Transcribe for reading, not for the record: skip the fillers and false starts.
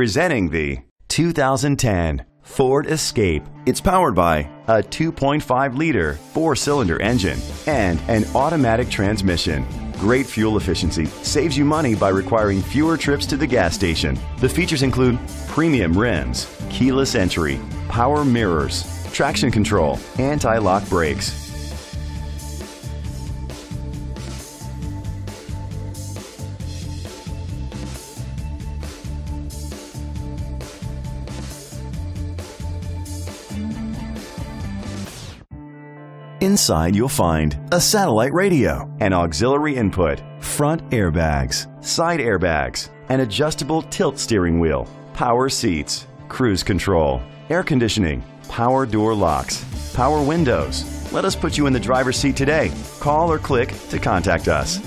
Presenting the 2010 Ford Escape. It's powered by a 2.5-liter four-cylinder engine and an automatic transmission. Great fuel efficiency saves you money by requiring fewer trips to the gas station. The features include premium rims, keyless entry, power mirrors, traction control, anti-lock brakes. Inside you'll find a satellite radio, an auxiliary input, front airbags, side airbags, an adjustable tilt steering wheel, power seats, cruise control, air conditioning, power door locks, power windows. Let us put you in the driver's seat today. Call or click to contact us.